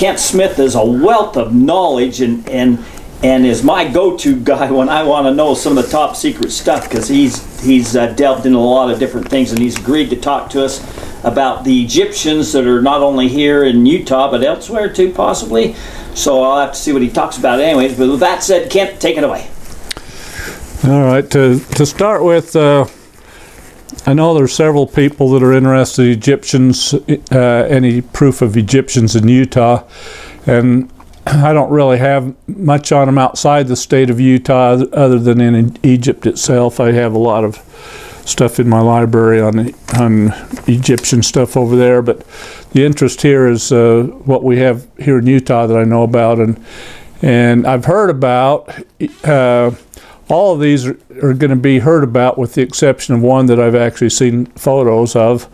Kent Smith is a wealth of knowledge and is my go-to guy when I want to know some of the top secret stuff, because he's delved into a lot of different things, and he's agreed to talk to us about the Egyptians that are not only here in Utah but elsewhere too, possibly. So I'll have to see what he talks about anyways. But with that said, Kent, take it away. All right. To start with, I know there's several people that are interested in Egyptians, any proof of Egyptians in Utah, and I don't really have much on them outside the state of Utah other than in Egypt itself. I have a lot of stuff in my library on Egyptian stuff over there, but the interest here is what we have here in Utah that I know about, and I've heard about. All of these are going to be heard about, with the exception of one that I've actually seen photos of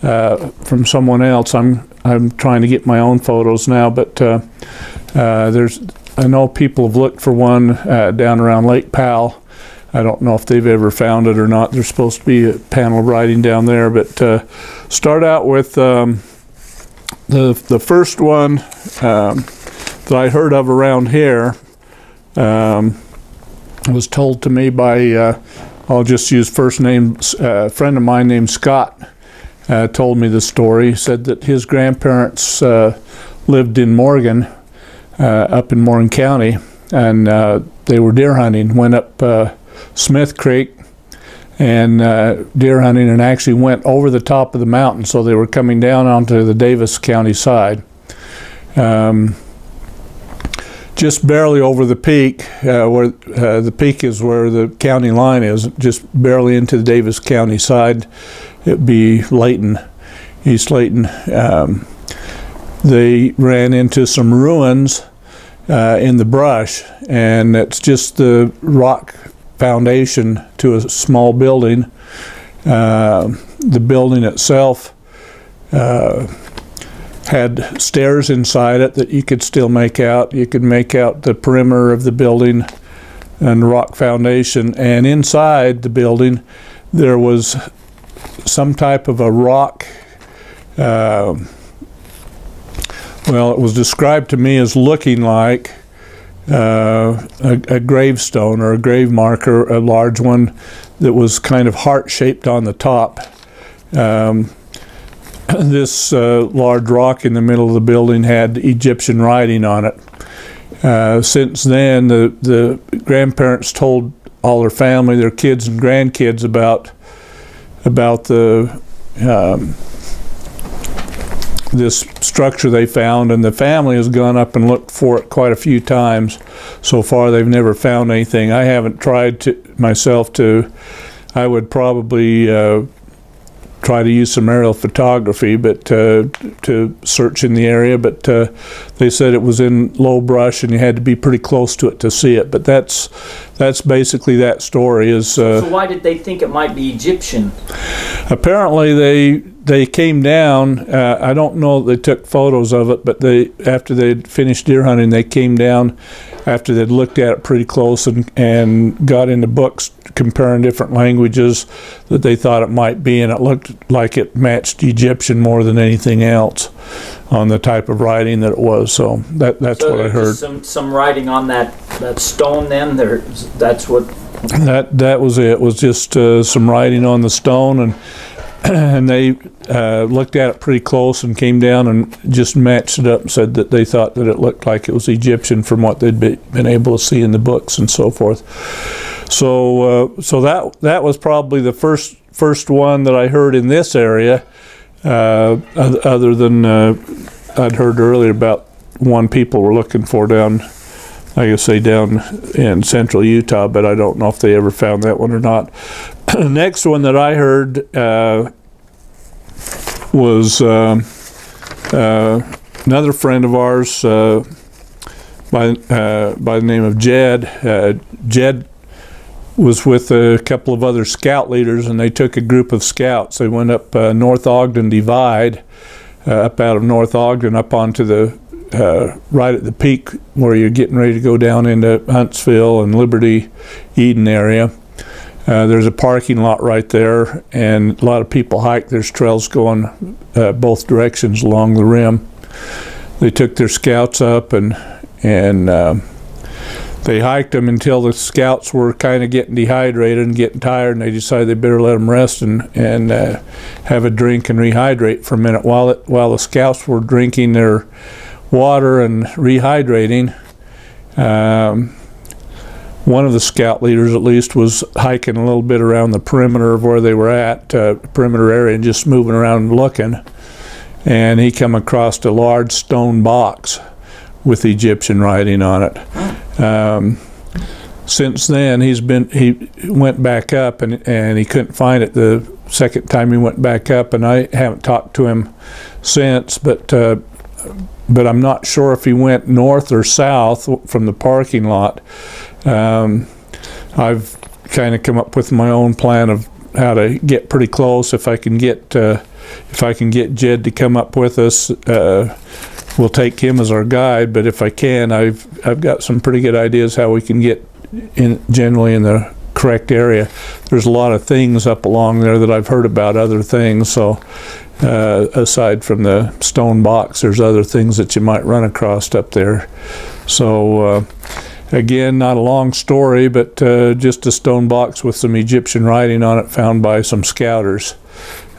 from someone else. I'm trying to get my own photos now, but I know people have looked for one down around Lake Powell. I don't know if they've ever found it or not. There's supposed to be a panel writing down there, but start out with the first one that I heard of around here. Was told to me by, I'll just use first names, a friend of mine named Scott told me the story. He said that his grandparents lived in Morgan, up in Morgan County, and they were deer hunting, went up Smith Creek and deer hunting, and actually went over the top of the mountain, so they were coming down onto the Davis County side. Just barely over the peak, where the peak is where the county line is, just barely into the Davis County side. It'd be Layton, East Layton. They ran into some ruins in the brush, and it's just the rock foundation to a small building. The building itself had stairs inside it that you could still make out. You could make out the perimeter of the building and the rock foundation, and inside the building there was some type of a rock, well, it was described to me as looking like a gravestone or a grave marker, a large one that was kind of heart-shaped on the top. This large rock in the middle of the building had Egyptian writing on it. Since then, the grandparents told all their family, their kids and grandkids, about the this structure they found, and the family has gone up and looked for it quite a few times. So far, they've never found anything. I haven't tried to myself to. I would probably. Try to use some aerial photography, but to search in the area, but they said it was in low brush and you had to be pretty close to it to see it. But that's basically that story. Is so why did they think it might be Egyptian? Apparently they came down. I don't know if they took photos of it, but they, after they'd finished deer hunting, they came down after they'd looked at it pretty close and got into books comparing different languages that they thought it might be, and it looked like it matched Egyptian more than anything else on the type of writing that it was. So that's so what I heard. Some writing on that stone then? That's what? That was it. It was just some writing on the stone, and they looked at it pretty close and came down and just matched it up and said that they thought that it looked like it was Egyptian from what they'd been able to see in the books and so forth. So that was probably the first one that I heard in this area, other than I'd heard earlier about one people were looking for down, like I say, down in central Utah, but I don't know if they ever found that one or not. The next one that I heard was another friend of ours by the name of Jed. Jed was with a couple of other scout leaders, and they took a group of scouts. They went up North Ogden Divide, up out of North Ogden, up onto the right at the peak where you're getting ready to go down into Huntsville and Liberty Eden area. There's a parking lot right there, and a lot of people hike. There's trails going both directions along the rim. they took their scouts up and they hiked them until the scouts were kind of getting dehydrated and getting tired, and they decided they better let them rest and have a drink and rehydrate for a minute. While the scouts were drinking their water and rehydrating, one of the scout leaders at least was hiking a little bit around the perimeter of where they were at, perimeter area, and just moving around and looking, and he come across a large stone box with Egyptian writing on it. Since then, he went back up and he couldn't find it the second time he went back up, and I haven't talked to him since, but I'm not sure if he went north or south from the parking lot. I've kind of come up with my own plan of how to get pretty close. If I can get Jed to come up with us, we'll take him as our guide, but if I can, I've got some pretty good ideas how we can get in generally in the correct area. There's a lot of things up along there that I've heard about, other things, so aside from the stone box, there's other things that you might run across up there. So again, not a long story, but just a stone box with some Egyptian writing on it found by some scouters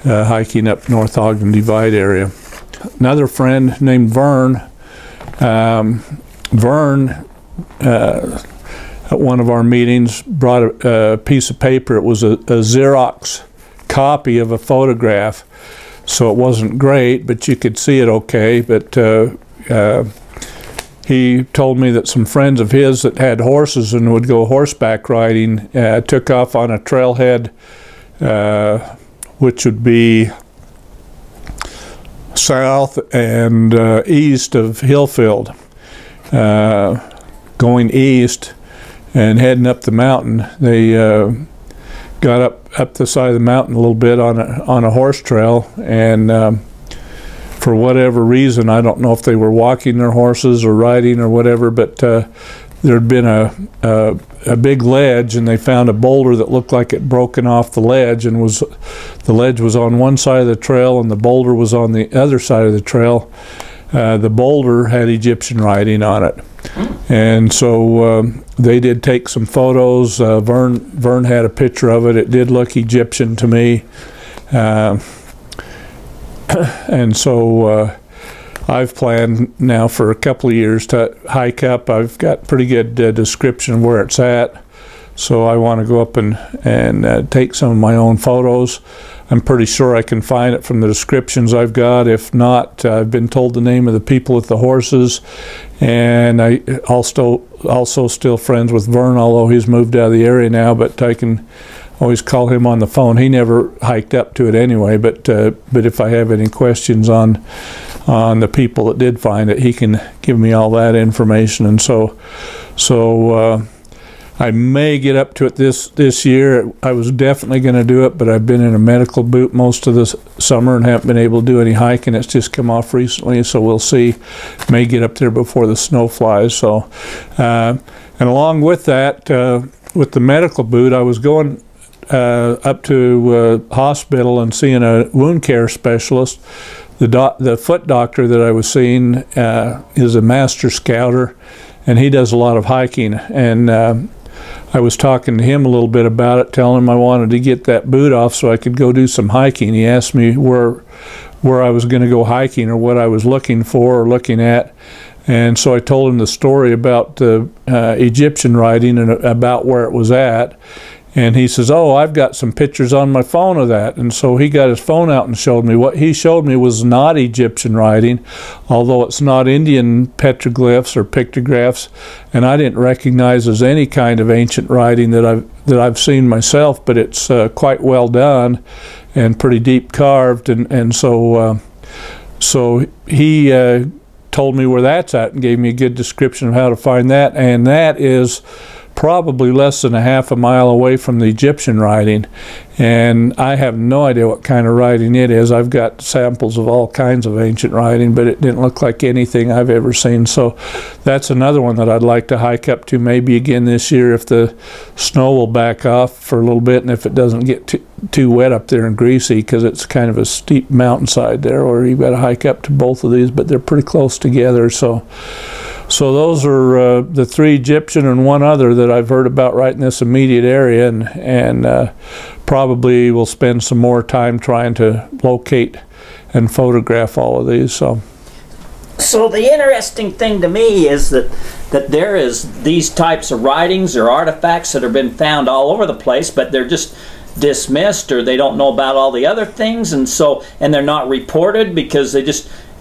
hiking up North Ogden Divide area. Another friend named Vern. Vern, at one of our meetings, brought a piece of paper. It was a Xerox copy of a photograph, so it wasn't great, but you could see it okay. But he told me that some friends of his that had horses and would go horseback riding took off on a trailhead, which would be south and east of Hillfield, going east and heading up the mountain. They got up the side of the mountain a little bit on a horse trail, and for whatever reason, I don't know if they were walking their horses or riding or whatever, but there'd been a big ledge, and they found a boulder that looked like it broken off the ledge, and the ledge was on one side of the trail and the boulder was on the other side of the trail. The boulder had Egyptian writing on it, and so they did take some photos. Vern had a picture of it. It did look Egyptian to me, and so I've planned now for a couple of years to hike up. I've got pretty good description of where it's at, so I want to go up and take some of my own photos. I'm pretty sure I can find it from the descriptions I've got. If not, I've been told the name of the people with the horses, and I also still friends with Vern, although he's moved out of the area now, but I can always call him on the phone. He never hiked up to it anyway, but if I have any questions on the people that did find it, he can give me all that information. And so I may get up to it this year. I was definitely going to do it, but I've been in a medical boot most of this summer and haven't been able to do any hiking. It's just come off recently, so we'll see. May get up there before the snow flies. So, and along with that, with the medical boot, I was going up to a hospital and seeing a wound care specialist. The foot doctor that I was seeing is a master scouter, and he does a lot of hiking. And I was talking to him a little bit about it, telling him I wanted to get that boot off so I could go do some hiking. He asked me where I was going to go hiking or what I was looking for or looking at. And so I told him the story about the Egyptian writing and about where it was at. And he says, "Oh, I've got some pictures on my phone of that." And so he got his phone out and showed me. What he showed me was not Egyptian writing, although it's not Indian petroglyphs or pictographs, and I didn't recognize as any kind of ancient writing that I've seen myself. But it's quite well done and pretty deep carved, and so he told me where that's at and gave me a good description of how to find that, and that is probably less than a half a mile away from the Egyptian writing, and I have no idea what kind of writing it is. I've got samples of all kinds of ancient writing, but it didn't look like anything I've ever seen, so that's another one that I'd like to hike up to maybe again this year if the snow will back off for a little bit and if it doesn't get too wet up there and greasy, because it's kind of a steep mountainside there where you've got to hike up to both of these, but they're pretty close together. So those are the three Egyptian and one other that I've heard about right in this immediate area, and probably will spend some more time trying to locate and photograph all of these. So the interesting thing to me is that there is these types of writings or artifacts that have been found all over the place, but they're just dismissed, or they don't know about all the other things, and they're not reported because it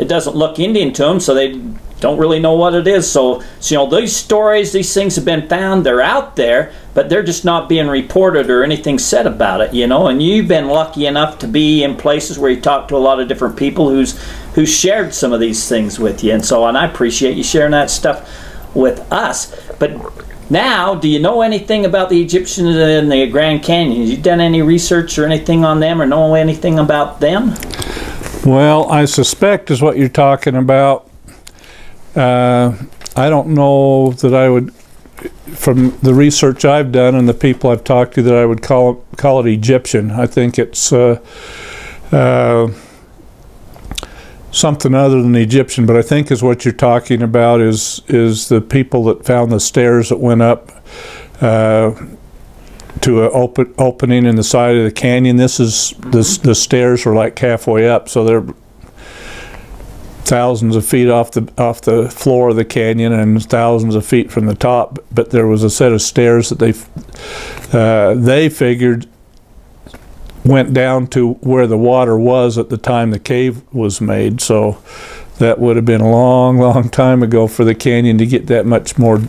doesn't look Indian to them, so they don't really know what it is. So these stories, these things have been found, they're out there, but they're just not being reported or anything said about it, and you've been lucky enough to be in places where you talk to a lot of different people who shared some of these things with you, and I appreciate you sharing that stuff with us. But now, do you know anything about the Egyptians in the Grand Canyon? Have you done any research or anything on them, or know anything about them? Well, I suspect is what you're talking about. I don't know that I would, from the research I've done and the people I've talked to, that I would call it Egyptian. I think it's something other than the Egyptian, but I think is what you're talking about is the people that found the stairs that went up to an opening in the side of the canyon. This is the stairs were like halfway up, so they're thousands of feet off the floor of the canyon and thousands of feet from the top. But there was a set of stairs that they figured went down to where the water was at the time the cave was made, so that would have been a long time ago for the canyon to get that much more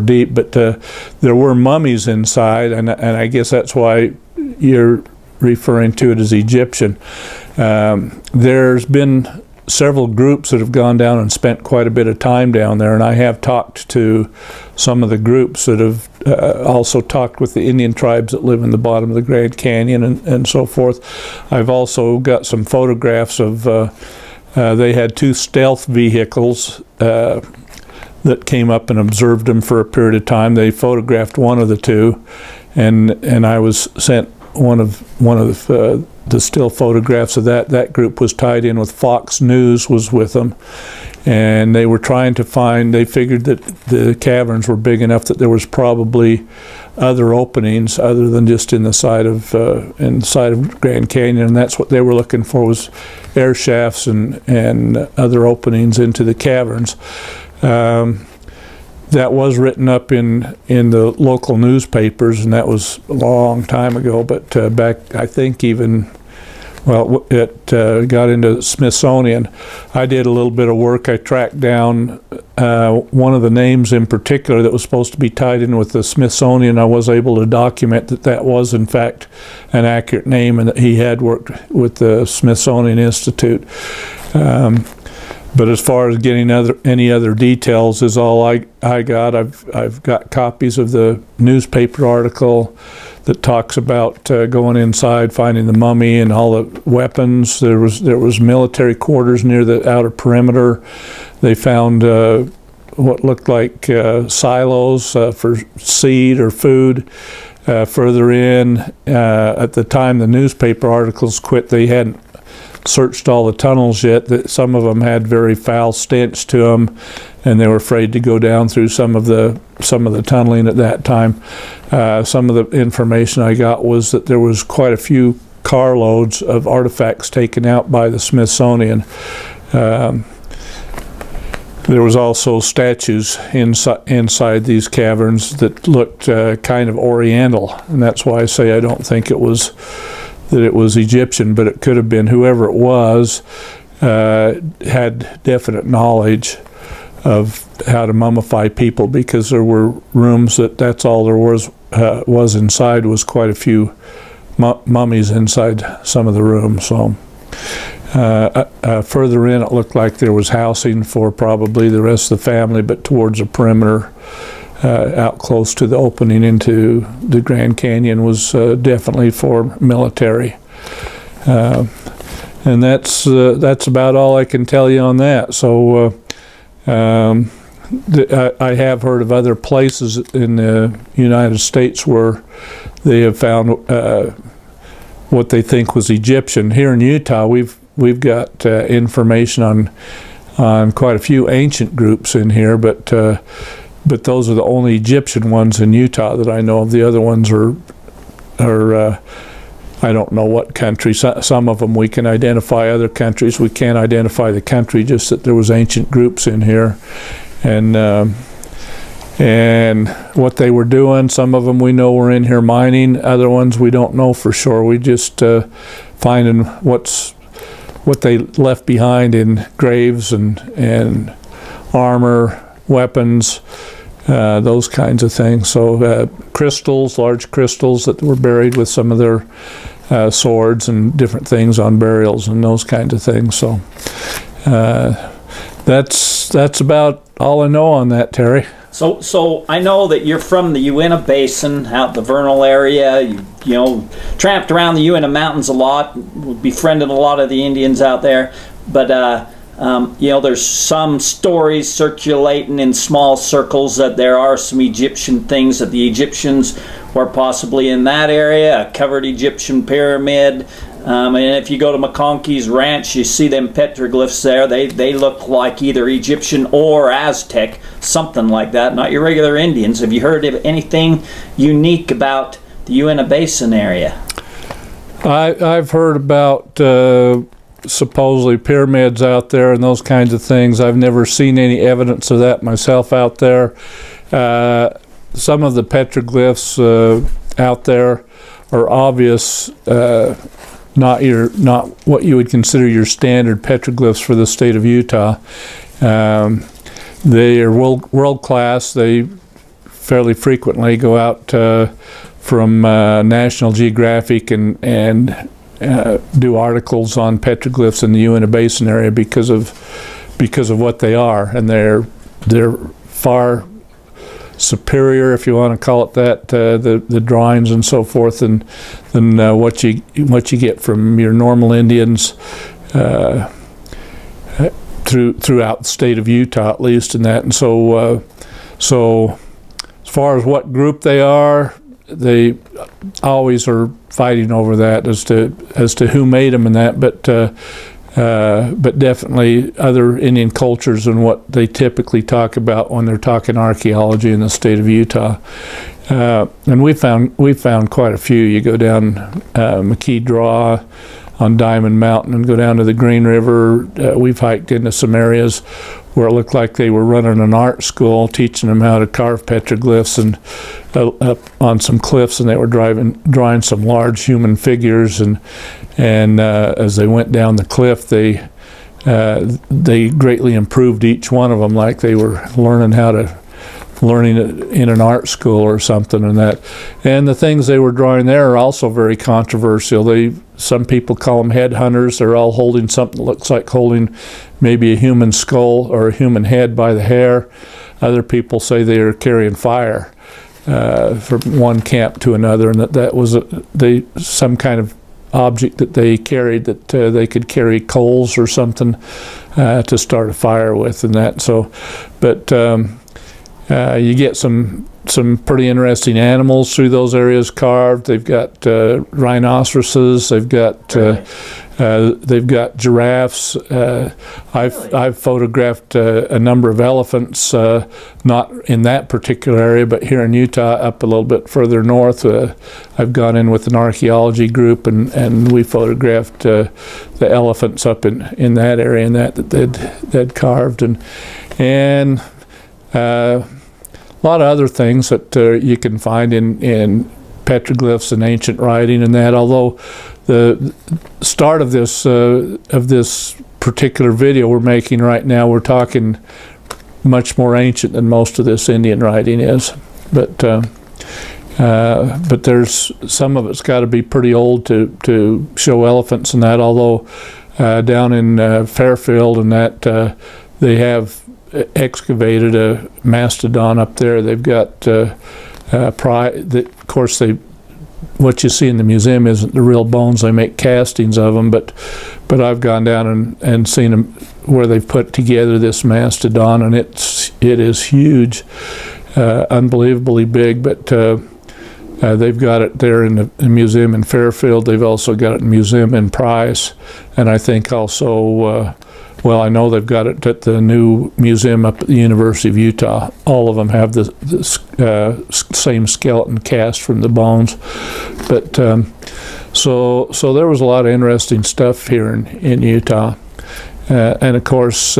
deep. But there were mummies inside, and I guess that's why you're referring to it as Egyptian. There's been several groups that have gone down and spent quite a bit of time down there, and I have talked to some of the groups that have also talked with the Indian tribes that live in the bottom of the Grand Canyon and so forth. I've also got some photographs of they had two stealth vehicles that came up and observed them for a period of time. They photographed one of the two, and I was sent one of the still photographs of that. That group was tied in with Fox News, was with them, and they were trying to find, they figured that the caverns were big enough that there was probably other openings other than just in the side of Grand Canyon, and that's what they were looking for, was air shafts and other openings into the caverns. That was written up in the local newspapers, and that was a long time ago, but back, I think, even, well, it got into Smithsonian. I did a little bit of work. I tracked down one of the names in particular that was supposed to be tied in with the Smithsonian. I was able to document that was, in fact, an accurate name, and that he had worked with the Smithsonian Institute. But as far as getting any other details is all I got. I've got copies of the newspaper article that talks about going inside, finding the mummy and all the weapons. There was military quarters near the outer perimeter. They found what looked like silos for seed or food. Further in, at the time the newspaper articles quit, they hadn't searched all the tunnels yet. That some of them had very foul stench to them, and they were afraid to go down through some of the tunneling at that time. Some of the information I got was that there was quite a few carloads of artifacts taken out by the Smithsonian. There was also statues inside these caverns that looked kind of Oriental, and that's why I say I don't think it was that it was Egyptian, but it could have been. Whoever it was had definite knowledge of how to mummify people, because there were rooms that's all there was inside, was quite a few mummies inside some of the rooms. So further in, it looked like there was housing for probably the rest of the family, but towards the perimeter out close to the opening into the Grand Canyon was definitely for military. And that's about all I can tell you on that. So I have heard of other places in the United States where they have found what they think was Egyptian. Here in Utah, we've got information on quite a few ancient groups in here, but those are the only Egyptian ones in Utah that I know of. The other ones are I don't know what country. Some of them we can identify, other countries we can't identify the country, just that there was ancient groups in here. And what they were doing, some of them we know were in here mining, other ones we don't know for sure. We just finding what they left behind in graves and armor, weapons, those kinds of things. So crystals, large crystals that were buried with some of their swords and different things on burials and those kinds of things. So that's about all I know on that, Terry. So I know that you're from the Uinta Basin, out the Vernal area. You know, tramped around the Uinta Mountains a lot, befriended a lot of the Indians out there. But you know, there's some stories circulating in small circles that there are some Egyptian things, that the Egyptians were possibly in that area, a covered Egyptian pyramid. And if you go to McConkey's Ranch, you see them petroglyphs there. They look like either Egyptian or Aztec, something like that, not your regular Indians. Have you heard of anything unique about the Uinta Basin area? I've heard about supposedly pyramids out there and those kinds of things. I've never seen any evidence of that myself out there. Some of the petroglyphs out there are obvious. Not what you would consider your standard petroglyphs for the state of Utah. They are world class. They fairly frequently go out from National Geographic and do articles on petroglyphs in the Uinta Basin area because of what they are, and they're far superior, if you want to call it that, the drawings and so forth, than what you get from your normal Indians throughout the state of Utah, at least in that. And so as far as what group they are, they always are fighting over that as to who made them and that, but definitely other Indian cultures than what they typically talk about when they're talking archaeology in the state of Utah. And we found quite a few. You go down McKee Draw on Diamond Mountain and go down to the Green River. We've hiked into some areas where it looked like they were running an art school, teaching them how to carve petroglyphs, and up on some cliffs, and they were drawing some large human figures, and as they went down the cliff, they greatly improved each one of them, like they were learning it in an art school or something, and that. And the things they were drawing there are also very controversial. Some people call them headhunters. They're all holding something that looks like holding maybe a human skull or a human head by the hair. Other people say they are carrying fire from one camp to another, and that was some kind of object that they carried, that they could carry coals or something to start a fire with, and that. So, but you get some pretty interesting animals through those areas carved. They've got rhinoceroses. They've got giraffes. I've photographed a number of elephants, not in that particular area, but here in Utah, up a little bit further north. I've gone in with an archaeology group, and we photographed the elephants up in that area, and that they'd carved, and. A lot of other things that you can find in petroglyphs and ancient writing and that. Although the start of this particular video we're making right now, we're talking much more ancient than most of this Indian writing is. But there's some of it's got to be pretty old to show elephants and that. Although down in Fairfield and that, they have excavated a mastodon up there. They've got of course, what you see in the museum isn't the real bones. They make castings of them, but I've gone down and seen them where they've put together this mastodon, and it is huge, unbelievably big. But they've got it there in the museum in Fairfield. They've also got it in the museum in Price, and I think also, well, I know they've got it at the new museum up at the University of Utah. All of them have the same skeleton cast from the bones. But so there was a lot of interesting stuff here in Utah. And of course,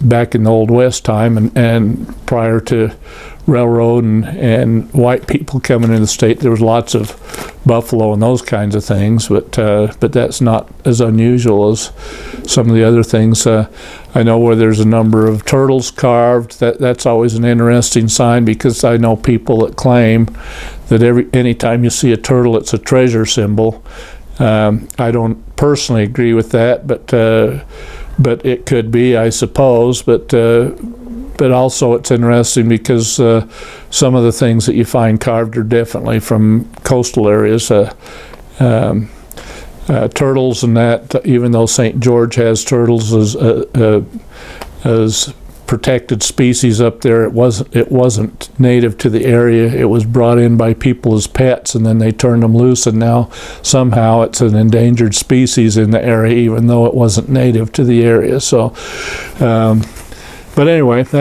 back in the Old West time and prior to railroad and white people coming into the state, there was lots of buffalo and those kinds of things, but that's not as unusual as some of the other things. I know where there's a number of turtles carved. That's always an interesting sign, because I know people that claim that anytime you see a turtle, it's a treasure symbol. I don't personally agree with that, but it could be, I suppose. But also it's interesting because some of the things that you find carved are definitely from coastal areas. Turtles and that, even though Saint George has turtles as protected species up there, it wasn't native to the area. It was brought in by people as pets, and then they turned them loose, and now somehow it's an endangered species in the area, even though it wasn't native to the area. So but anyway, a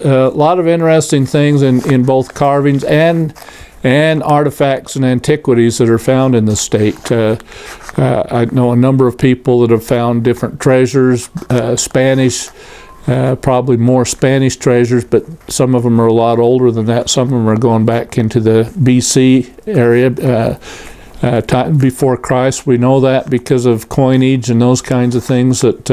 lot of interesting things in both carvings and artifacts and antiquities that are found in the state. I know a number of people that have found different treasures, probably more Spanish treasures, but some of them are a lot older than that. Some of them are going back into the BC area. Time before Christ, we know that because of coinage and those kinds of things that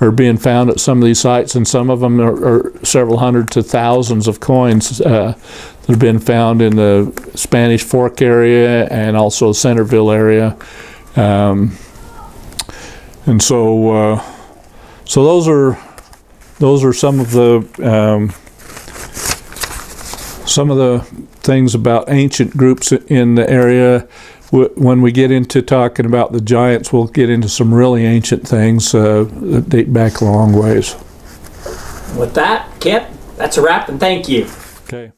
are being found at some of these sites, and some of them are several hundred to thousands of coins that have been found in the Spanish Fork area and also Centerville area. And so those are some of the things about ancient groups in the area. When we get into talking about the giants, we'll get into some really ancient things that date back a long ways. With that, Kent, that's a wrap, and thank you. Okay.